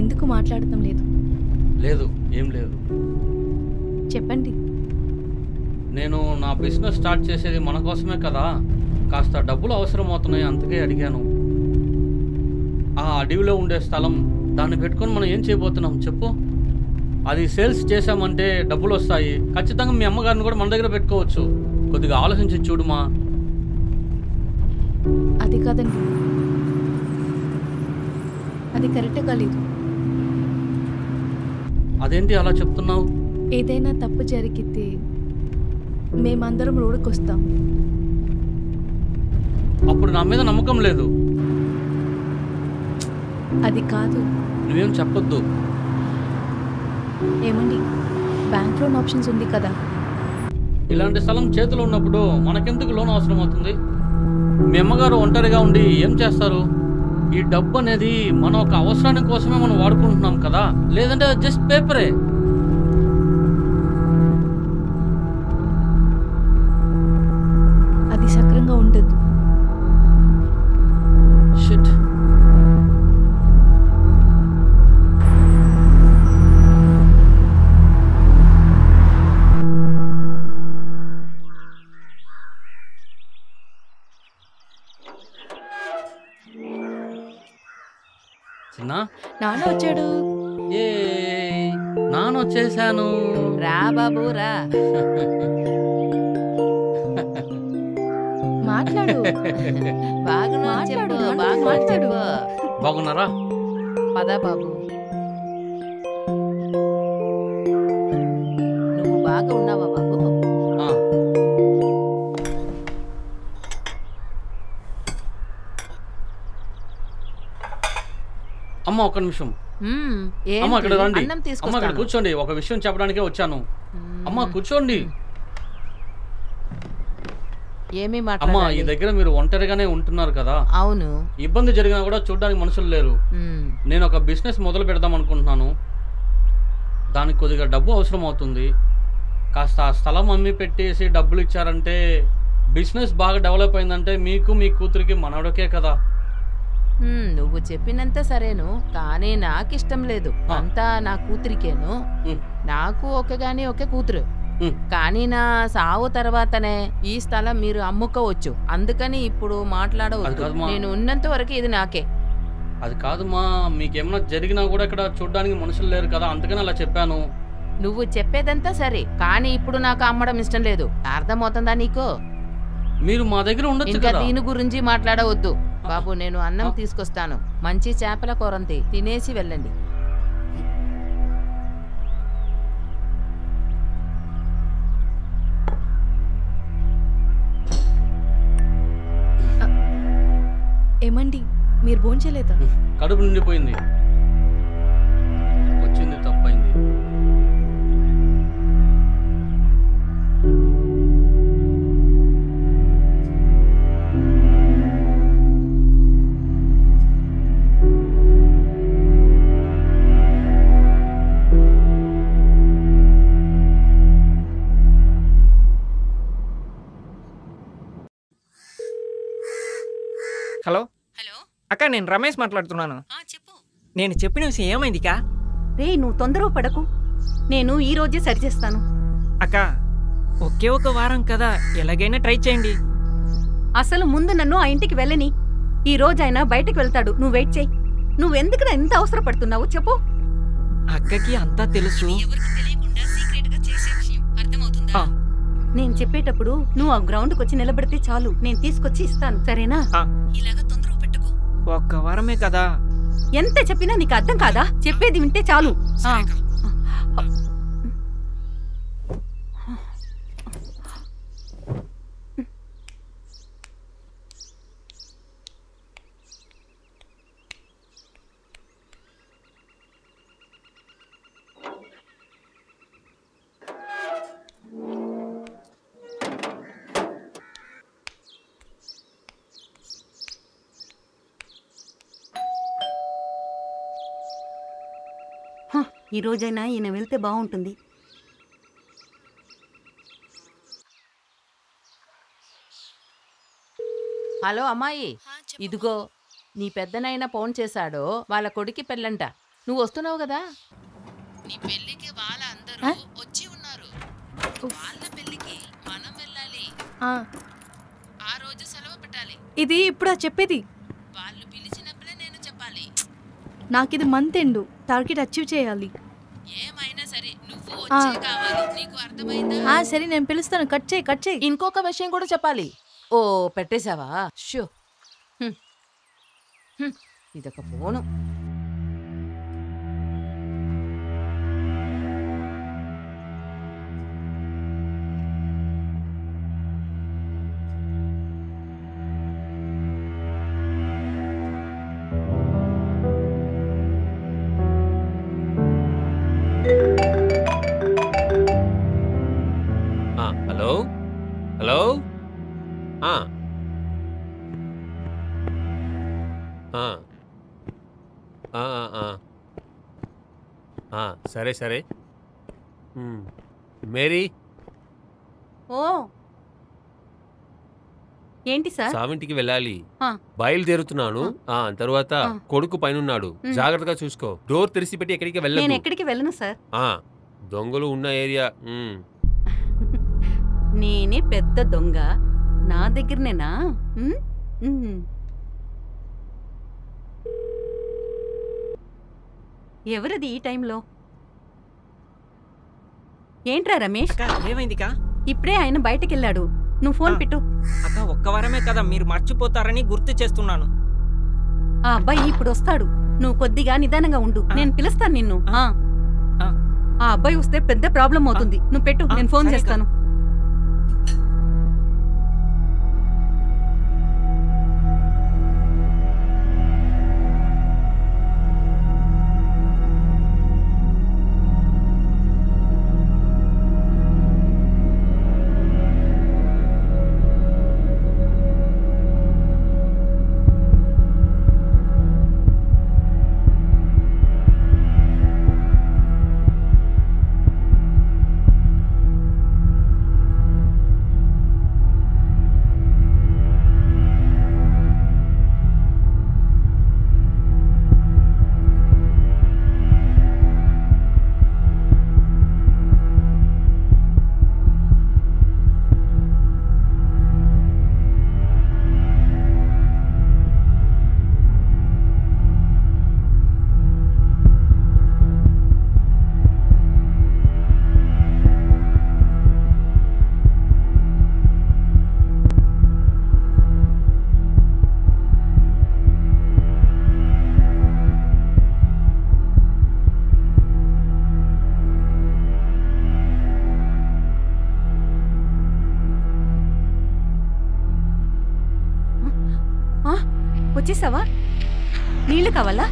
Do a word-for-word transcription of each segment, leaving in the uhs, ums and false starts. ఎందుకు మాట్లాడటం లేదు? లేదు, ఏం లేదు. చెప్పండి. నేను నా బిజినెస్ స్టార్ట్ చేసేది మన కోసమే కదా, కాస్త డబ్బులు అవసరం అవుతున్నాయి, అందుకే అడిగాను. ఆ అడవిలో ఉండే స్థలం, దాన్ని పెట్టుకొని మనం ఏం చేయబోతున్నాం చెప్పు? అది సేల్స్ చేసామంటే డబ్బులు వస్తాయి, ఖచ్చితంగా మీ అమ్మగారిని కూడా మన దగ్గర పెట్టుకోవచ్చు. కొద్దిగా ఆలోచించి చూడుమా. అది కాదండి, అది కరెక్ట్ కాలేదు. అదేంటి అలా చెప్తున్నావు? ఏదైనా తప్పు జరిగితే మేమందరం రోడ్డుకు వస్తాం. అప్పుడు నా మీద నమ్మకం లేదు. అది కాదు. నువ్వేం చెప్పొద్దు. ఏమండి, బ్యాంక్ లోన్ ఆప్షన్స్ ఉంది కదా. ఇలాంటి స్థలం చేతిలో ఉన్నప్పుడు మనకెందుకు లోన్ అవసరం అవుతుంది? మీ అమ్మగారు ఒంటరిగా ఉండి ఏం చేస్తారు? ఈ డబ్బు అనేది మన ఒక అవసరాని కోసమే మనం వాడుకుంటున్నాం కదా, లేదంటే జస్ట్ పేపరే. అది సక్రంగా ఉండదు. షిట్. నాన్న వచ్చాడు. ఏ నాన్న వచ్చేసాను. రా బాబు రా, మాట్లాడు. బాగున్నా చెప్పు, బాగా మాట్లాడు. బాగున్నారా? పదా బాబు. నువ్వు బాగా ఉన్నావా బాబు? అమ్మ ఒక నిమిషం. అమ్మ అక్కడ రండి. అమ్మ అక్కడ కూర్చోండి. ఒక విషయం చెప్పడానికే వచ్చాను. అమ్మ కూర్చోండి. అమ్మ, ఈ దగ్గర మీరు ఒంటరిగానే ఉంటున్నారు కదా. అవును. ఇబ్బంది జరిగినా కూడా చూడడానికి మనుషులు లేరు. నేను ఒక బిజినెస్ మొదలు పెడదాం అనుకుంటున్నాను. దానికి కొద్దిగా డబ్బు అవసరం అవుతుంది. కాస్త ఆ స్థలం అమ్మి పెట్టేసి డబ్బులు ఇచ్చారంటే బిజినెస్ బాగా డెవలప్ అయిందంటే మీకు మీ కూతురికి మనవడకే కదా. నువ్వు చెప్పినంత సరేను, కానీ నాకు ఇష్టం లేదు. అంతా నా కూతురికేను. నాకు ఒకగాని ఒకే కూతురు, కానీ నా సావు తర్వాతనే ఈ స్థలం మీరు అమ్ముకోవచ్చు. అందుకని ఇప్పుడు మాట్లాడవచ్చు. నేను ఉన్నంత వరకు ఇది నాకే. అది కాదుమా, మీకేమైనా జరిగినా కూడా ఇక్కడ చూడడానికి మనుషులు లేరు కదా, అందుకని అలా చెప్పాను. నువ్వు చెప్పేదంతా సరే, కానీ ఇప్పుడు నాకు అమ్మడం ఇష్టం లేదు. అర్థమవుతుందా నీకు? మీరు మా దగ్గర ఉండొచ్చు కదా. దీని గురించి మాట్లాడవద్దు బాబు. నేను అన్నం తీసుకొస్తాను. మంచి చేపల కూరంతి తినేసి వెళ్ళండి. ఏమండి, మీరు భోంచలేదా? కడుపు నిండిపోయింది. వచ్చింది తప్పైంది. హలో హలో అక్క, నేను రమేష్ మాట్లాడుతున్నాను. నేను చెప్పిన విషయం ఏమైంది? కా రే, నువ్వు తొందర పడకు. నేను ఈ రోజే సరిచేస్తాను. అక్క, ఒకే ఒక వారం కదా, ఎలాగైనా ట్రై చేయండి. అసలు ముందు నన్ను ఆ ఇంటికి వెళ్ళని. ఈ రోజు ఆయన బయటకు వెళ్తాడు, నువ్వు వెయిట్ చేయి. నువ్వెందుకు ఎంత అవసర పడుతున్నావు చెప్పు. అక్కకి అంతా తెలుసు. నేను చెప్పేటప్పుడు నువ్వు ఆ గ్రౌండ్కి వచ్చి నిలబడితే చాలు, నేను తీసుకొచ్చి ఇస్తాను. సరేనా? ఒక్క వారమే కదా. ఎంత చెప్పినా నీకు అర్థం కాదా? చెప్పేది వింటే చాలు. ఈ రోజైనా ఈయన వెళ్తే బాగుంటుంది. హలో అమ్మాయి, ఇదిగో నీ పెద్దనైనా ఫోన్ చేశాడో, వాళ్ళ కొడుకి పెళ్ళంట. నువ్వు వస్తున్నావు కదా నీ పెళ్ళికి. వాళ్ళ అందరూ వచ్చి ఉన్నారు, వాళ్ళ పెళ్ళికి మనం వెళ్ళాలి. ఆ రోజు సెలవు పెట్టాలి. ఇది ఇప్పుడు చెప్పేది, వాళ్ళు పిలిచినప్పుడే నేను చెప్పాలి. నాకు ఇది మంత్ ఎండ్ టార్గెట్ అచీవ్ చేయాలి. ఏమైనా సరే నువ్వు వచ్చే కావాలి, నీకు అర్థమైందా? ఆ సరే, నేను పిలుస్తాను. కట్ చేయి, కట్ చేయి. ఇంకొక విషయం కూడా చెప్పాలి. ఓ పెట్టేసావా? షో, ఇదొక ఫోను. హలో హలో, సరే సరే. మేరీ, ఓ ఏంటి సార్? సావింటికి వెళ్ళాలి, బయలుదేరుతున్నాను. తర్వాత కొడుకు పైన ఉన్నాడు, జాగ్రత్తగా చూసుకో. డోర్ తెరిచి పెట్టి ఎక్కడికి వెళ్ళను. నేను ఎక్కడికి వెళ్ళను సార్. దొంగలు ఉన్న ఏరియా. నేనే పెద్ద దొంగ, నా దగ్గరనేనా? ఎవరది ఈ టైంలో? ఏంట్రా రమేష్, ఏమైందికా? ఇప్పుడే ఆయన బయటకు వెళ్ళాడు, నువ్వు ఫోన్ పెట్టు. అక్క, ఒక్క వారమే కదా, మీరు మర్చిపోతారని గుర్తు చేస్తున్నాను. ఆ అబ్బాయి ఇప్పుడు వస్తాడు, నువ్వు కొద్దిగా నిదానంగా ఉండు. నేను పిలుస్తాను నిన్ను. ఆ అబ్బాయి వస్తే పెద్ద ప్రాబ్లం అవుతుంది. నువ్వు పెట్టు, నేను ఫోన్ చేస్తాను. వచ్చేసావా? నీళ్ళు కావాలా?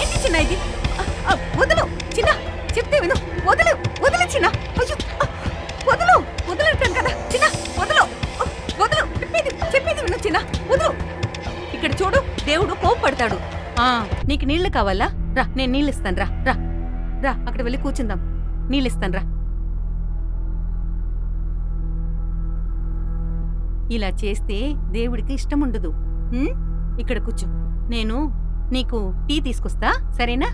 ఏంటి చిన్న ఇది? వదలు చిన్న, చెప్తే విను. వదలు వదలు చిన్న. అయ్యో, వదలు వదలంటాను కదా చిన్న. వదలు వదలు, చెప్పేది చెప్పేది విను చిన్న. వదలు. ఇక్కడ చూడు, దేవుడు కోపపడతాడు. నీకు నీళ్ళు కావాలా? రా, నేను నీళ్ళు ఇస్తాను. రా రా రా, అక్కడ వెళ్ళి కూర్చుందాం. నీళ్ళు ఇస్తాను రా. ఇలా చేస్తే దేవుడికి ఇష్టం ఉండదు. ఇక్కడ కూర్చో, నేను నీకు టీ తీసుకొస్తా, సరేనా?